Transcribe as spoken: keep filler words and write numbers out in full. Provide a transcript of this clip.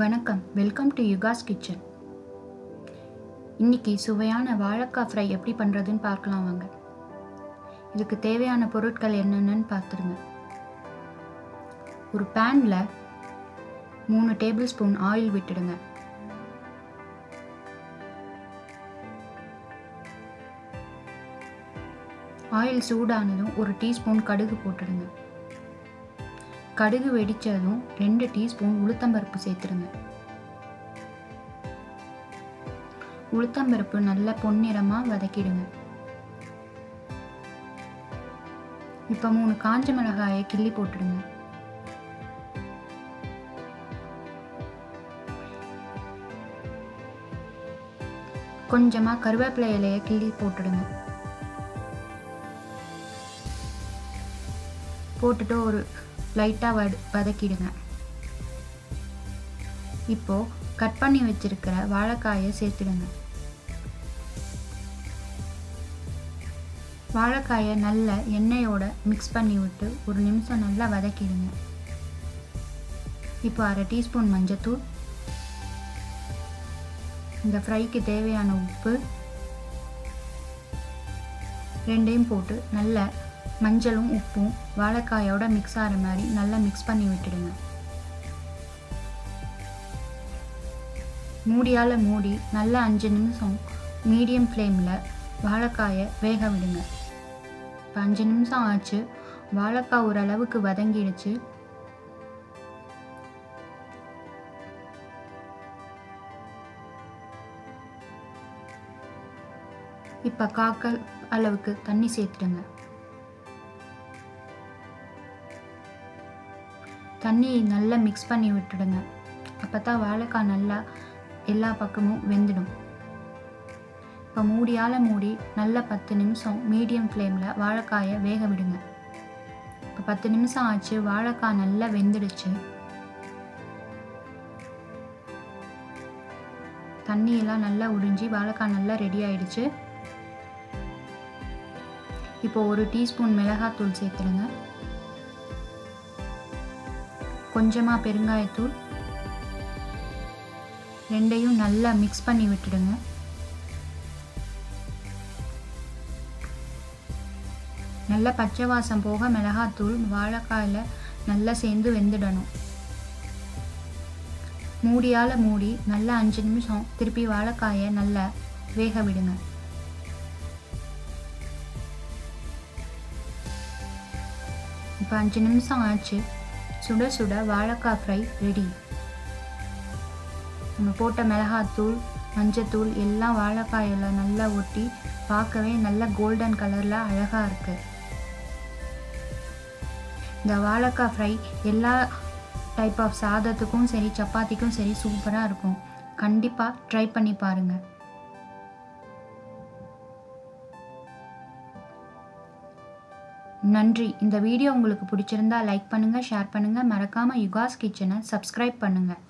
வணக்கம், welcome to யுகாஸ் kitchen. இன்றைக்கி சுவையான வாழைக்காய் ஃப்ரை எப்படி பண்ணுறதுன்னு பார்க்கலாம் வாங்க. இதுக்கு தேவையான பொருட்கள் என்னென்னு பார்த்துருங்க. ஒரு பேனில் மூணு டேபிள் ஸ்பூன் ஆயில் விட்டுடுங்க. ஆயில் சூடானதும் ஒரு டீஸ்பூன் கடுகு போட்டுடுங்க. கடுகு வெடித்ததும் ரெண்டு டீஸ்பூன் உளுத்தம்பருப்பு சேர்த்துருங்க. உளுத்தம்பருப்பு நல்லா பொன்னிறமாக வதக்கிடுங்க. இப்போ மூணு காஞ்ச மிளகாயை கிள்ளி போட்டுடுங்க. கொஞ்சமாக கருவேப்பிலை இலையை கிள்ளி போட்டுடுங்க. போட்டுட்டு ஒரு லைட்டாக வத வதக்கிடுங்க. இப்போது கட் பண்ணி வச்சிருக்கிற வாழைக்காயை சேர்த்துடுங்க. வாழைக்காயை நல்ல எண்ணெயோடு மிக்ஸ் பண்ணி விட்டு ஒரு நிமிஷம் நல்லா வதக்கிடுங்க. இப்போ அரை டீஸ்பூன் மஞ்சத்தூள், இந்த ஃப்ரைக்கு தேவையான உப்பு ரெண்டையும் போட்டு நல்ல மஞ்சளும் உப்பும் வாழைக்காயோட மிக்ஸ் ஆகிற மாதிரி நல்லா மிக்ஸ் பண்ணி விட்டுடுங்க. மூடியால் மூடி நல்லா அஞ்சு நிமிஷம் மீடியம் ஃப்ளேமில் வாழைக்காயை வேக விடுங்க. இப்போ அஞ்சு நிமிஷம் ஆச்சு. வாழைக்காய் ஓரளவுக்கு வதங்கிடுச்சு. இப்போ காக்கல் அளவுக்கு தண்ணி சேர்த்துடுங்க. தண்ணி நல்லா மிக்ஸ் பண்ணி விட்டுடுங்க. அப்போ தான் வாழைக்காய் நல்லா எல்லா பக்கமும் வெந்துடும். இப்போ மூடியால் மூடி நல்லா பத்து நிமிஷம் மீடியம் ஃப்ளேமில் வாழைக்காயை வேக விடுங்க. இப்போ பத்து நிமிஷம் ஆச்சு. வாழைக்காய் நல்லா வெந்துடுச்சு. தண்ணியெல்லாம் நல்லா உறிஞ்சி வாழைக்காய் நல்லா ரெடி ஆயிடுச்சு. இப்போ ஒரு டீஸ்பூன் மிளகாத்தூள் சேர்த்துடுங்க. கொஞ்சமாக பெருங்காயத்தூள், ரெண்டையும் நல்லா மிக்ஸ் பண்ணி விட்டுடுங்க. நல்லா பச்சை வாசம் போக மிளகாத்தூள் வாழைக்காயில் நல்லா சேர்ந்து வெந்துடணும். மூடியால் மூடி நல்லா அஞ்சு நிமிஷம் திருப்பி வாழைக்காயை நல்லா வேக விடுங்க. இப்போ அஞ்சு நிமிஷம் ஆச்சு. சுட சுட வாழைக்காய் ஃப்ரை ரெடி. நம்ம போட்ட மிளகாத்தூள் மஞ்சத்தூள் எல்லாம் வாழைக்காயில் நல்லா ஒட்டி பார்க்கவே நல்ல கோல்டன் கலரில் அழகாக இருக்குது. இந்த வாழைக்காய் ஃப்ரை எல்லா டைப் ஆஃப் சாதத்துக்கும் சரி, சப்பாத்திக்கும் சரி, சூப்பராக இருக்கும். கண்டிப்பாக ட்ரை பண்ணி பாருங்கள். நன்றி. இந்த வீடியோ உங்களுக்கு பிடிச்சிருந்தா லைக் பண்ணுங்கள், ஷேர் பண்ணுங்கள். மறக்காமல் யுகாஸ் கிச்சனை சப்ஸ்கிரைப் பண்ணுங்கள்.